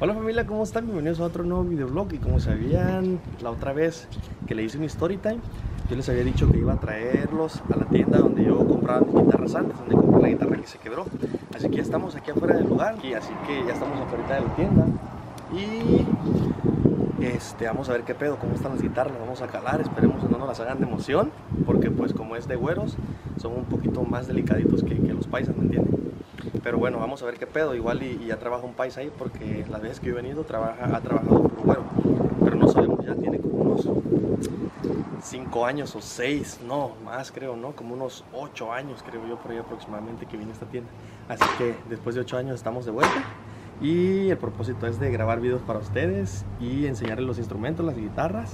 Hola familia, ¿cómo están? Bienvenidos a otro nuevo videoblog. Y como sabían la otra vez que le hice un story time, yo les había dicho que iba a traerlos a la tienda donde yo compraba mis guitarras antes, donde compré la guitarra que se quebró. Así que ya estamos aquí afuera del lugar, y así que ya estamos afuera de la tienda. Y vamos a ver qué pedo, cómo están las guitarras, las vamos a calar, esperemos que no nos las hagan de emoción, porque pues como es de güeros, son un poquito más delicaditos que los paisas, ¿me entienden? Pero bueno, vamos a ver qué pedo. Igual y ya trabaja un paisa ahí, porque las veces que yo he venido ha trabajado por güero. Pero no sabemos, ya tiene como unos 5 años o 6, no, más creo, ¿no? Como unos 8 años creo yo por ahí aproximadamente que viene esta tienda. Así que después de 8 años estamos de vuelta. Y el propósito es de grabar videos para ustedes y enseñarles los instrumentos, las guitarras,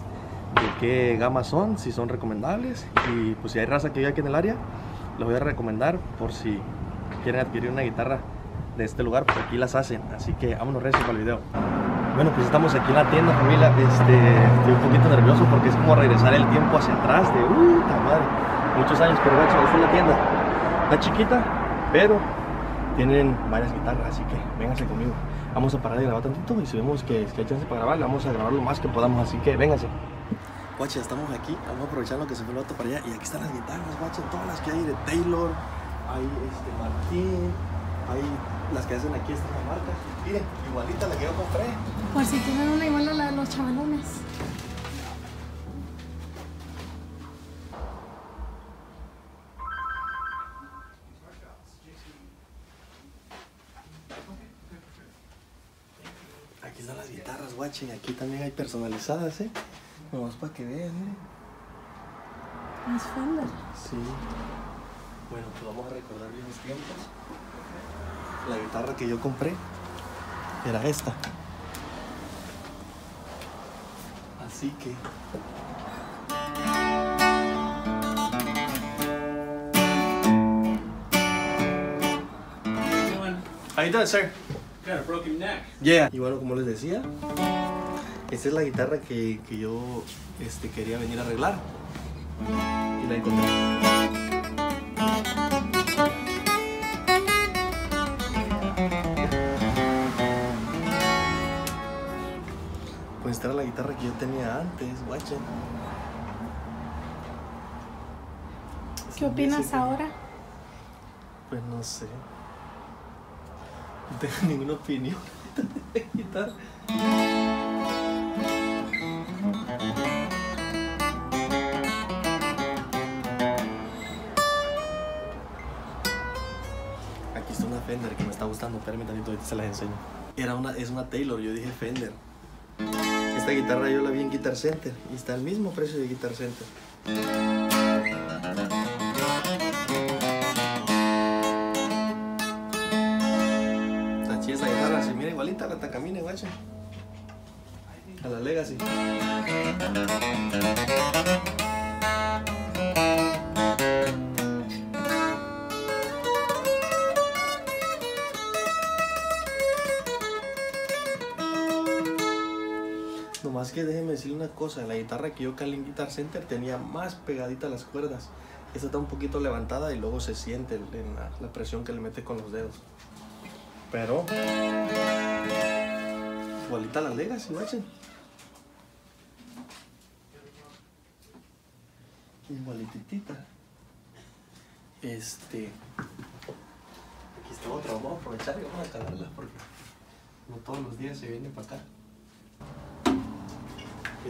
de qué gamas son, si son recomendables. Y pues si hay raza que vive aquí en el área, los voy a recomendar por si quieren adquirir una guitarra de este lugar, porque aquí las hacen. Así que vámonos recio para el video. Bueno, pues estamos aquí en la tienda, familia. Estoy un poquito nervioso porque es como regresar el tiempo hacia atrás de madre, muchos años. Pero bueno, esta es la tienda, está chiquita, pero tienen varias guitarras, así que vénganse conmigo. Vamos a parar de grabar tantito y si vemos que hay chance para grabar, vamos a grabar lo más que podamos, así que vénganse. Guacha, estamos aquí, vamos a aprovechar lo que se fue el vato para allá, y aquí están las guitarras, guacha, todas las que hay de Taylor. Hay Martín, hay las que hacen aquí esta marca. Miren, igualita la que yo compré. Por si tienen una igual a la de los chavalones. Aquí están las guitarras, guache, y aquí también hay personalizadas, ¿eh? Nomás para que vean, ¿eh? Es Fender. Sí. Bueno, pues vamos a recordar bien los tiempos. La guitarra que yo compré era esta. Así que... How you doing, sir? Got a broken neck. Yeah. Y bueno, como les decía, esta es la guitarra que yo quería venir a arreglar. Y la encontré. Pues esta era la guitarra que yo tenía antes, guacha. ¿Qué opinas ahora? Pues no sé. No tengo ninguna opinión de guitarra. Aquí está una Fender que me está gustando, espérame tantito, ahorita se las enseño. Es una Taylor, yo dije Fender. Esta guitarra yo la vi en Guitar Center y está al mismo precio de Guitar Center. Está chida esta guitarra, se mira igualita a la Takamine, guacha. A la Legacy. Nomás que déjenme decirle una cosa, la guitarra que yo calé en Guitar Center tenía más pegadita las cuerdas. Esta está un poquito levantada y luego se siente en la presión que le mete con los dedos. Pero igualita la Legacy, guachen. Igualititita. Aquí está otra, vamos a aprovechar y vamos a calarla porque no todos los días se viene para acá.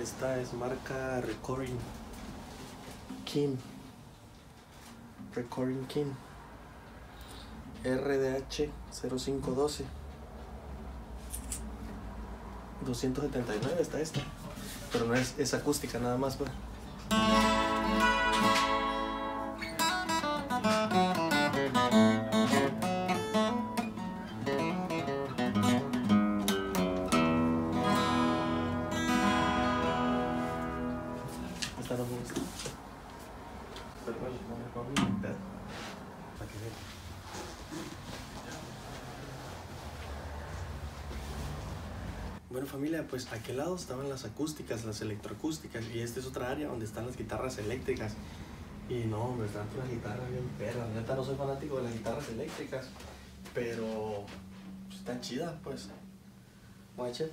Esta es marca Recording King RDH 0512 279 está esta. Pero no es acústica nada más, güey. Bueno familia, pues a aquel lado estaban las acústicas, las electroacústicas, y esta es otra área donde están las guitarras eléctricas. Y no, hombre, están unas guitarras bien perras. La neta no soy fanático de las guitarras eléctricas, pero pues, están chidas, pues. Guacha,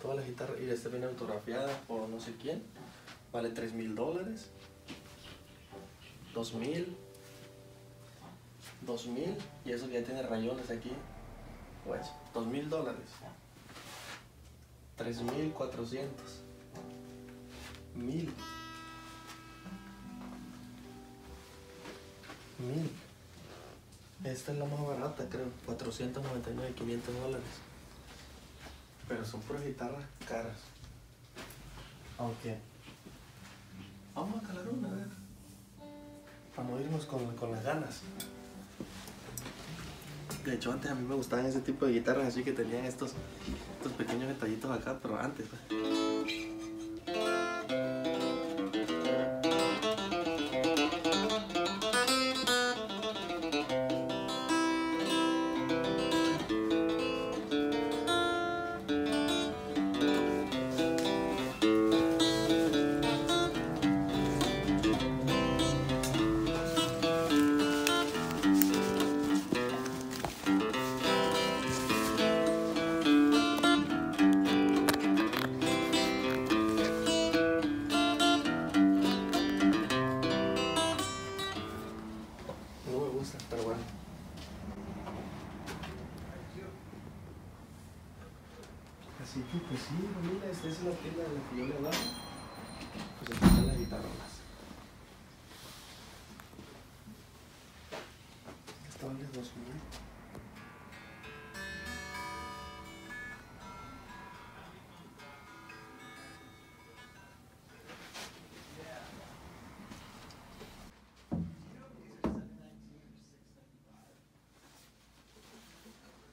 todas las guitarras, y esta viene autografiada por no sé quién. Vale $3,000, $2,000, $2,000, y eso ya tiene rayones aquí. Guacha, $2,000, $3,400, $1,000. Esta es la más barata, creo, $499, $500. Pero son puras guitarras caras. Aunque vamos a calar una, a ver. Para morirnos con las ganas. De hecho, antes a mí me gustaban ese tipo de guitarras, así que tenían estos pequeños detallitos acá, pero antes, pues. Así que pues sí, mira, esta es la tienda de la que yo le daba. Pues aquí están las guitarras. Esta vale $2,000.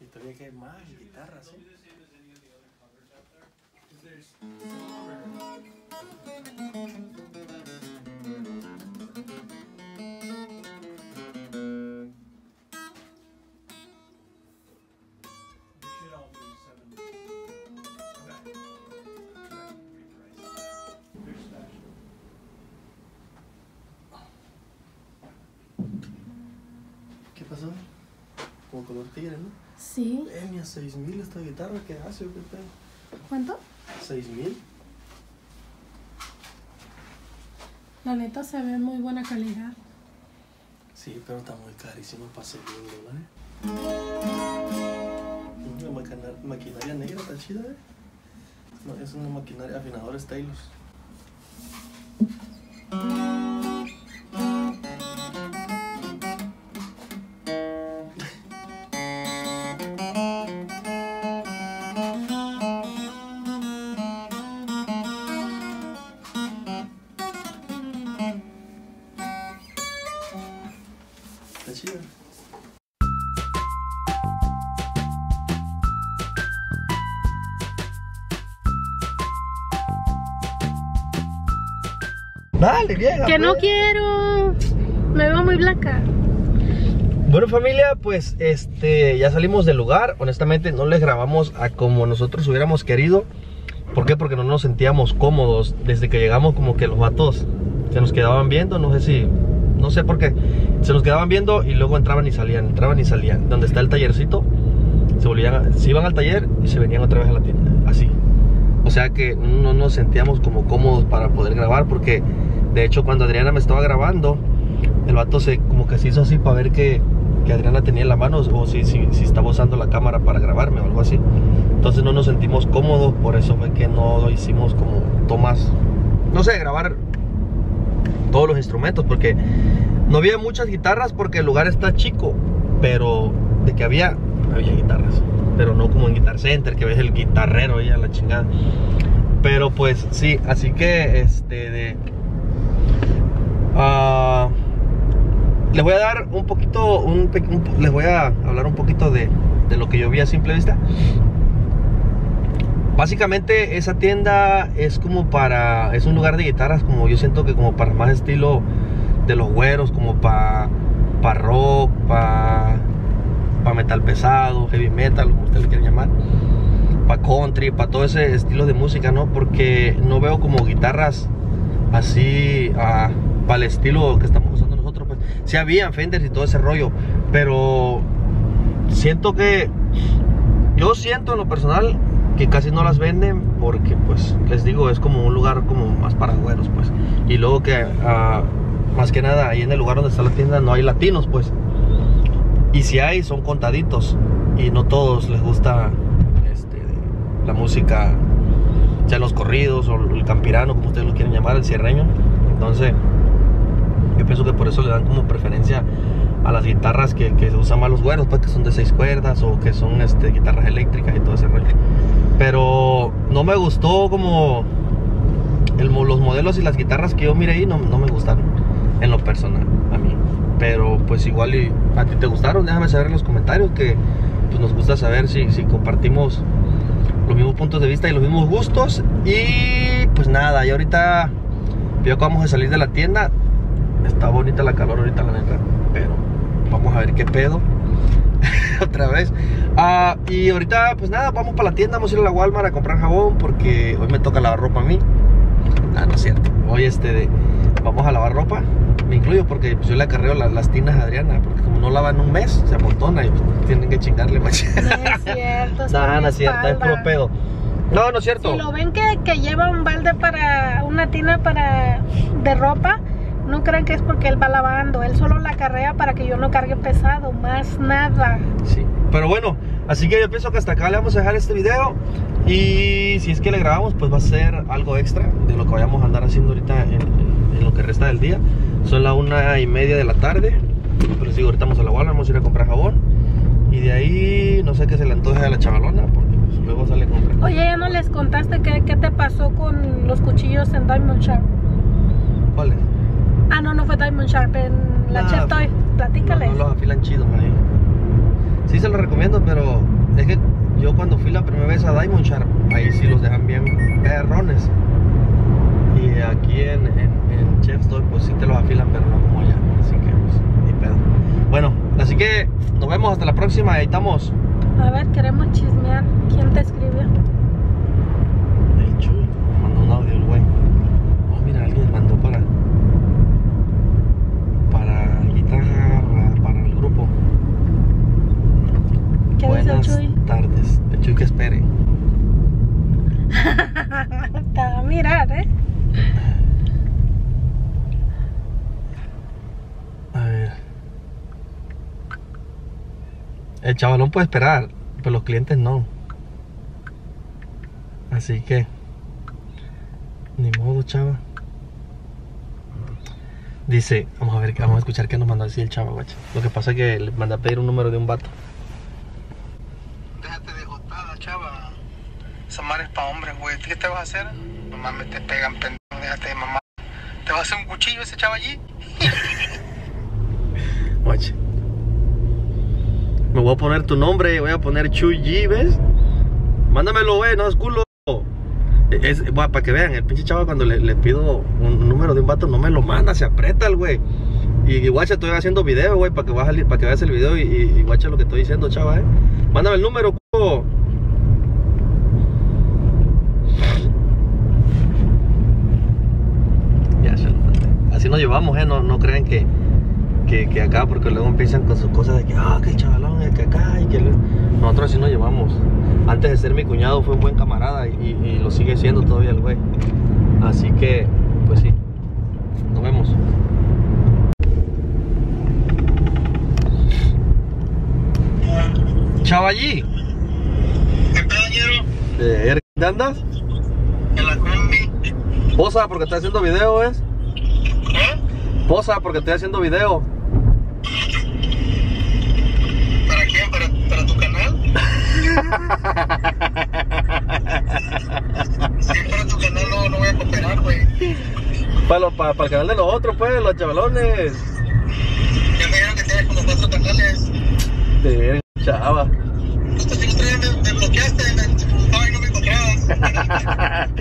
Y todavía que hay más guitarras, ¿sí? ¿Qué pasó? Como color tigre, ¿no? Sí. Mira, $6,000 esta guitarra, ¿qué hace? ¿Cuánto? $6,000. La neta se ve muy buena calidad. Sí, pero está muy carísimo para $6,000. Una maquinaria negra, está chida, ¿eh? No, es una maquinaria afinadora Stylus. Dale, vieja. Que no quiero. Me veo muy blanca. Bueno, familia, pues ya salimos del lugar. Honestamente no les grabamos a como nosotros hubiéramos querido. ¿Por qué? Porque no nos sentíamos cómodos. Desde que llegamos como que los vatos se nos quedaban viendo, no sé por qué. Se nos quedaban viendo y luego entraban y salían. Donde está el tallercito, se iban al taller y se venían otra vez a la tienda. Así. O sea que no nos sentíamos como cómodos para poder grabar, porque de hecho cuando Adriana me estaba grabando, el vato como que se hizo así para ver que Adriana tenía en la mano o si estaba usando la cámara para grabarme o algo así. Entonces no nos sentimos cómodos, por eso fue que no hicimos como tomas, no sé, grabar todos los instrumentos, porque no había muchas guitarras porque el lugar está chico, pero de que había guitarras, pero no como en Guitar Center que ves el guitarrero y a la chingada. Pero pues sí, así que les voy a dar un poquito, les voy a hablar un poquito de lo que yo vi a simple vista. Básicamente esa tienda es como para, es un lugar de guitarras, como yo siento que como para más estilo de los güeros, como para rock, para metal pesado, heavy metal, como ustedes le quieren llamar, para country, para todo ese estilo de música, ¿no? Porque no veo como guitarras así para el estilo que estamos usando nosotros, pues. Sí había Fenders y todo ese rollo, pero siento que, yo siento en lo personal que casi no las venden porque, pues, les digo, es como un lugar como más para güeros, pues. Y luego que, más que nada, ahí en el lugar donde está la tienda no hay latinos, pues. Y si hay, son contaditos. Y no todos les gusta la música, ya los corridos o el campirano, como ustedes lo quieren llamar, el cierreño. Entonces, yo pienso que por eso le dan como preferencia a las guitarras que se usan más los güeros, pues, que son de 6 cuerdas o que son guitarras eléctricas y todo ese rollo. Pero no me gustó como los modelos y las guitarras que yo miré ahí no me gustaron en lo personal a mí. Pero pues igual y a ti te gustaron, déjame saber en los comentarios, que pues nos gusta saber si compartimos los mismos puntos de vista y los mismos gustos. Y pues nada, y ahorita yo acabamos de salir de la tienda. Está bonita la calor ahorita, la neta, pero vamos a ver qué pedo otra vez. Y ahorita pues nada, vamos para la tienda, vamos a ir a la Walmart a comprar jabón porque hoy me toca lavar ropa a mí. No es cierto, hoy vamos a lavar ropa, me incluyo, porque pues yo le acarreo las tinas a Adriana, porque como no lavan un mes, se amontona y pues tienen que chingarle más. No es cierto. No es cierto, es puro pedo. No es cierto. Si lo ven que lleva un balde para una tina de ropa, no crean que es porque él va lavando, él solo la carrea para que yo no cargue pesado, más nada. Sí, pero bueno, así que yo pienso que hasta acá le vamos a dejar este video. Y si es que le grabamos, pues va a ser algo extra de lo que vayamos a andar haciendo ahorita en lo que resta del día. Son las 1:30 de la tarde, pero sí, ahorita vamos a la Walmart, vamos a ir a comprar jabón. Y de ahí, no sé qué se le antoje a la chavalona, porque pues luego sale a comprar. Oye, ya no les contaste qué te pasó con los cuchillos en Diamond Sharp. ¿Cuáles? Ah, no fue Diamond Sharp, en la Chef's Toy. Platícales. No los afilan chidos, man. Sí se los recomiendo, pero es que yo cuando fui la primera vez a Diamond Sharp, ahí sí los dejan bien perrones. Y aquí en Chef's Toy, pues sí te los afilan, pero no como allá. Así que, pues, ni pedo. Bueno, así que nos vemos hasta la próxima. Ahí estamos. A ver, queremos chismear. ¿Quién te escribió? El Chuy. Mandó un audio el güey. Oh, mira, alguien mandó para guitarra, para el grupo. ¿Qué buenas dice el Chuy? Tardes, el Chuy que espere. Te va a mirar, A ver. El chavalón puede esperar, pero los clientes no. Así que ni modo, chava. Dice, vamos a ver, vamos a escuchar qué nos mandó así el chavo, guacho. Lo que pasa es que le mandé a pedir un número de un vato. Déjate de jotada, chava. Esa madre es pa' hombres, güey. ¿Qué te vas a hacer? No mames, te pegan, pendejo. Déjate de mamá. ¿Te vas a hacer un cuchillo ese chavo allí? Guacho. Me voy a poner tu nombre, voy a poner Chuy G, ¿ves? Mándamelo, güey, no es culo. Bueno, para que vean, el pinche chavo cuando le pido un número de un vato no me lo manda, se aprieta el güey. Y guacha, estoy haciendo video, güey, para que veas el video y guacha lo que estoy diciendo, chava, Mándame el número, culo. Ya, se lo mandé. Así nos llevamos, no crean que acá, porque luego empiezan con sus cosas de que, que el chavalón, que acá, y que nosotros así nos llevamos. Antes de ser mi cuñado fue un buen camarada y lo sigue siendo todavía el güey. Así que, pues sí, nos vemos. Chavallí. ¿Qué pedo, ¿dónde andas? En la combi. Posa, porque estoy haciendo video, ¿ves? ¿Eh? Posa, porque estoy haciendo video. ¿Para quién? ¿Para tu canal? Si es para tu canal, no voy a cooperar, güey. Para el canal de los otros, pues, los chavalones. Ya me dijeron que tienes como 4 canales. Te chava. Estos 5 me bloqueaste, me y no me comprabas.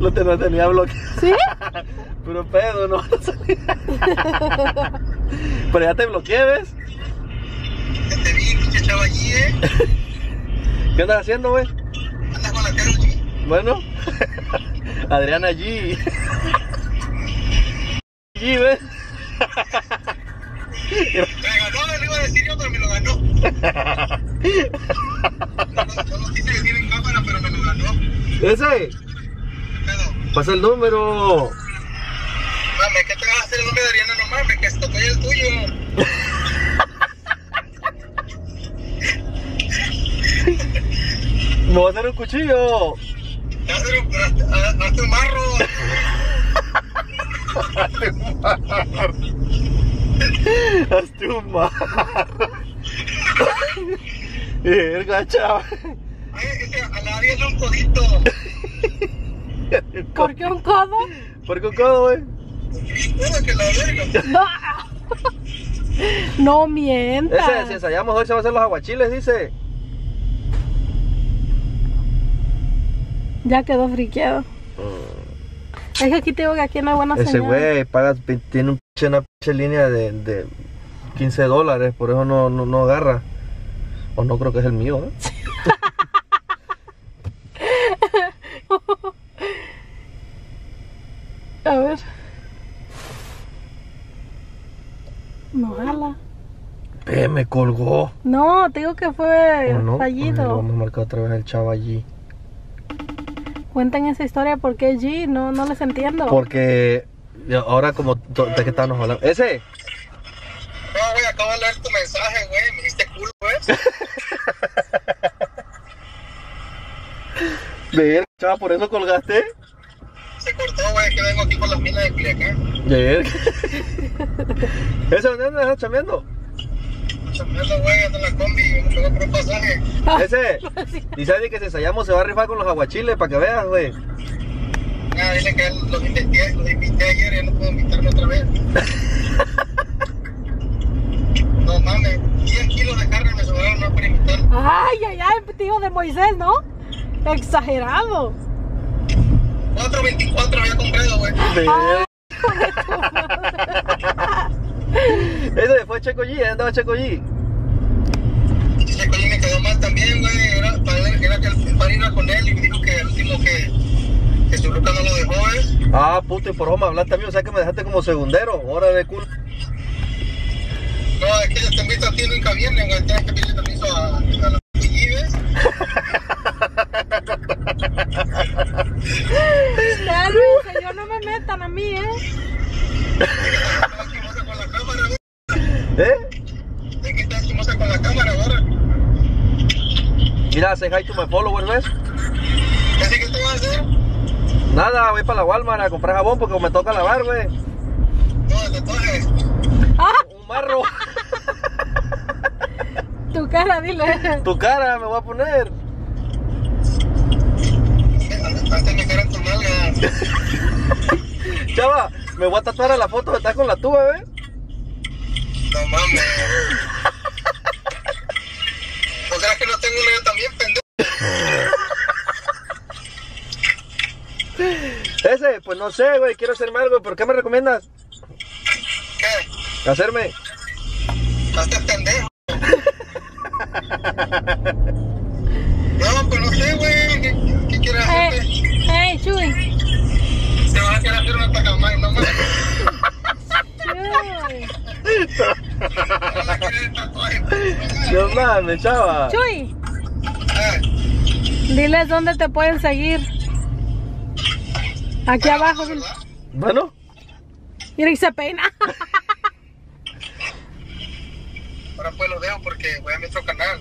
Lo tenía bloqueado. ¿Sí? Pero pedo, no vas a salir. Pero ya te bloqueé, ¿ves? Ya te vi, pinche chava allí, ¿Qué andas haciendo, güey? Andas con la cara allí. Bueno, Adriana allí. Allí, ¿ves? Me ganó, le iba a decir yo, pero me lo ganó. No lo quise decir en cámara, pero me lo ganó. ¿Ese? Pasa el número. Mame, ¿qué te vas a hacer? No me daría nada, no mames, que esto es el tuyo. Me voy a hacer un cuchillo. Te vas a hacer un marro. Hazte un marro. Hazte un marro. Verga, chaval. Ay, ese, a la vida es un codito. ¿Por qué un codo? ¿Por qué un codo, güey? No. No mientas. Ese, si ensayamos hoy se van a hacer los aguachiles, dice. Ya quedó friqueado. Es que aquí te digo que aquí no hay buena señal. Ese güey paga, tiene una pinche línea de $15, por eso no agarra. O no creo que es el mío, ¿eh? A ver. No jala. Me colgó. No, te digo que fue fallido. Lo vamos a marcar otra vez el chavo allí. Cuenten esa historia porque allí no les entiendo. Porque ahora como de que estábamos hablando. ¡Ese! No, güey, acabo de leer tu mensaje, güey. Me diste culo, güey. ¿De chava, por eso colgaste? Se cortó, güey, que vengo aquí por las minas de Culiacán. ¿De ¿Ese dónde andas chameando? Chameando, güey, ando en la combi, me pegó por un pasaje. Ese, y sabes que si ensayamos se va a rifar con los aguachiles, para que veas, güey. Ah, dile que los invité ayer, ya no puedo invitarme otra vez. No mames, 10 kilos de carne me sobraron, no para invitar. Ay, tío de Moisés, ¿no? Exagerado. 4.24 había comprado, güey. Eso fue Checo G, andaba Checo G. Checo G me quedó mal también, güey. Era que el par iba con él y me dijo que el último que su loca no lo dejó, ¿eh? Ah, puto, y por favor me hablaste a mí, o sea que me dejaste como segundero. Hora de culo. No, es que yo te invito a ti, nunca vienen, güey. Tienes que pedirle permiso a los pillives. Claro, yo no me metan a mí, ¿eh? ¿Qué tal chimosa con la cámara ahora? Mira, say hi to my followers, ¿ves? ¿Así que te vas a hacer? Nada, voy para la Walmart a comprar jabón porque me toca lavar, güey. No, te coges. ¡Ah! Un marro. Tu cara, dile. Tu cara me voy a poner. Hasta me quedan tus nalgas. Chava, me voy a tatuar a la foto que está con la tuba, ¿ves? No mames. ¿O será que no tengo una yo también, pendejo? Ese, pues no sé, güey, quiero hacerme algo, ¿pero qué me recomiendas? ¿Qué? Hacerme. No estás pendejo. No, pues no sé, güey, ¿qué quieres hacer? Hey, Chuy. Te vas a querer hacer una Takamine, no mames. No mames, chava. Chuy, diles dónde te pueden seguir. Aquí abajo. Bueno. Mira y se peina. Ahora pues lo dejo porque voy a mi otro canal.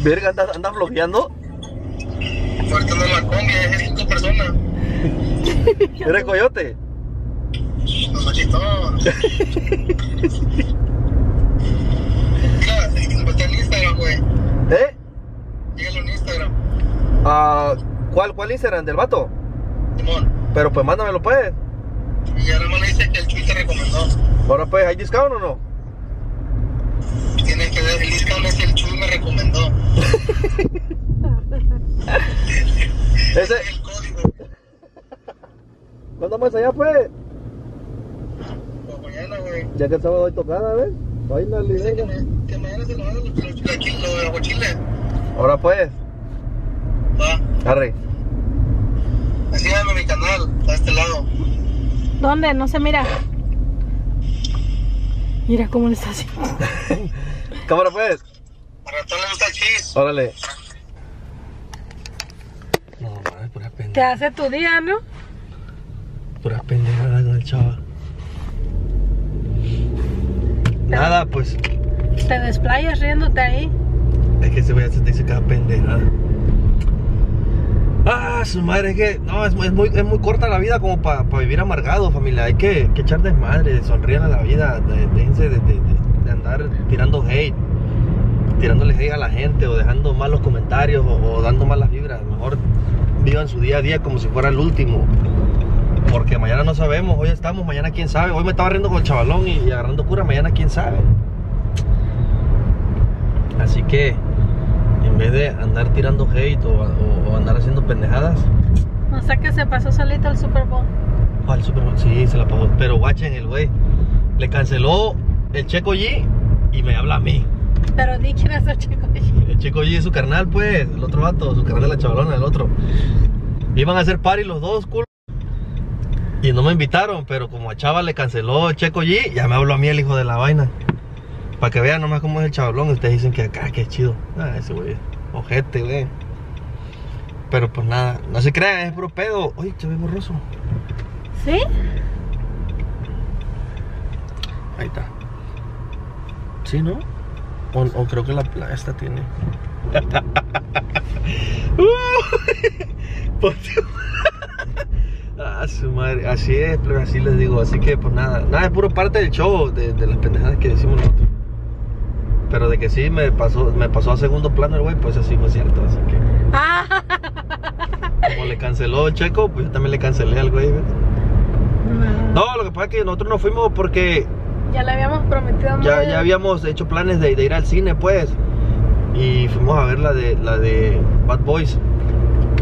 Verga, ¿andas bloqueando? Ahorita no la combi, es 5 personas. ¿Eres coyote? No, machito. Mira, ¿está en Instagram, güey? ¿Eh? Dígalo en Instagram. Ah, ¿cuál Instagram? ¿Del vato? Simón. Pero pues mándamelo, pues. Y ahora me dice que el Chuy te recomendó. Ahora pues, ¿hay discount o no? Tienes que ver, el discount es el Chuy me recomendó. Ese es el código. ¿Cuándo más allá, pues? Pues mañana, güey. Ya que el sábado hoy tocada, ¿ves? Báilale, venga. Que mañana se lo van a los aguachiles. Ahora pues. Va. Arre. Así dame mi canal, a este lado. ¿Dónde? No se mira. Mira cómo le está haciendo. Cámara pues. Arre ratón le gusta el cheese. Órale. No, madre, pura pendeja. Te hace tu día, ¿no? Pura pendeja la chava. Nada, pues. Te desplayas riéndote ahí. Es que ese güey se te dice cada pendejada. Ah, su madre, es que no, es muy corta la vida como para vivir amargado, familia. Hay que echar desmadre, sonríen a la vida, déjense de andar tirando hate, tirándole hate a la gente o dejando malos comentarios o dando malas vibras. Mejor vivan su día a día como si fuera el último, porque mañana no sabemos, hoy estamos, mañana quién sabe. Hoy me estaba riendo con el chavalón y agarrando cura, mañana quién sabe. Así que en vez de andar tirando hate o andar haciendo pendejadas. O sea que se pasó solito al Super Bowl. Al Super Bowl, sí, se la pasó. Pero guachen, el güey le canceló el Checo G y me habla a mí. Pero di quién es el Checo G. El Checo G es su carnal, pues, el otro vato, su carnal de la chavalona, el otro. Iban a hacer party los dos, culo. Y no me invitaron, pero como a Chava le canceló el Checo G, ya me habló a mí el hijo de la vaina. Para que vean nomás cómo es el chavalón. Ustedes dicen que acá, que es chido. Ah, ese güey, ojete, güey. Pero pues nada, no se crean, es puro pedo. Uy, se ve borroso. ¿Sí? Ahí está. ¿Sí, no? O creo que la esta tiene. Ah, su madre. Así es, pero así les digo. Así que pues nada, nada, es puro parte del show, de las pendejadas que decimos nosotros. Pero de que sí me pasó a segundo plano el güey, pues así fue cierto, así que... Ah. Como le canceló el Checo, pues yo también le cancelé al güey, ¿ves? No, lo que pasa es que nosotros no fuimos porque... Ya le habíamos prometido... Ya habíamos hecho planes de ir al cine, pues. Y fuimos a ver la de Bad Boys.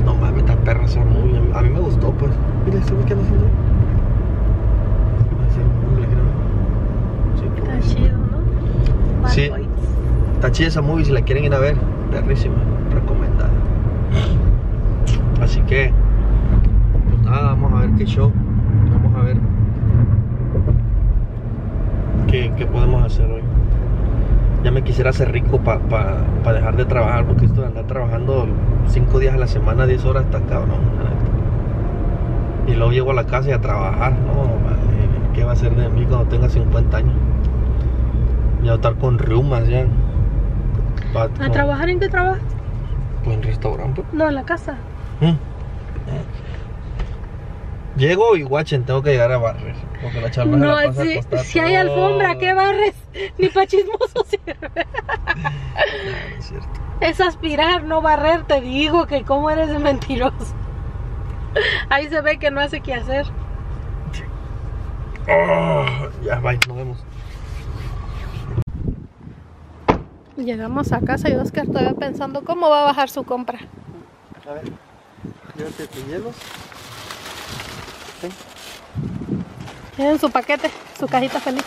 No mames, esta perra se muy... A mí me gustó, pues. Mira, ¿se ve que anda haciendo? Está chido, ¿no? Bad sí. Boys. Está chida esa movie, si la quieren ir a ver, perrísima, recomendada. Así que, pues nada, vamos a ver qué show, vamos a ver qué podemos hacer hoy. Ya me quisiera hacer rico para dejar de trabajar, porque esto de andar trabajando 5 días a la semana, 10 horas, está cabrón. Y luego llego a la casa y a trabajar, no, madre, ¿qué va a hacer de mí cuando tenga 50 años? Ya voy a estar con riumas ya. ¿A trabajar en qué trabajas? Pues en restaurante. No, en la casa. Llego y guachen, tengo que llegar a barrer. Porque la charla no, se la pasa acostada. Si hay alfombra, ¿qué barres? Ni pa' chismoso sirve. No, es cierto. Es aspirar, no barrer, te digo que cómo eres de mentiroso. Ahí se ve que no hace qué hacer. Oh, ya, bye, nos vemos. Llegamos a casa y Oscar todavía pensando cómo va a bajar su compra. A ver, llévate tus hielos. Tienen su paquete, su cajita feliz.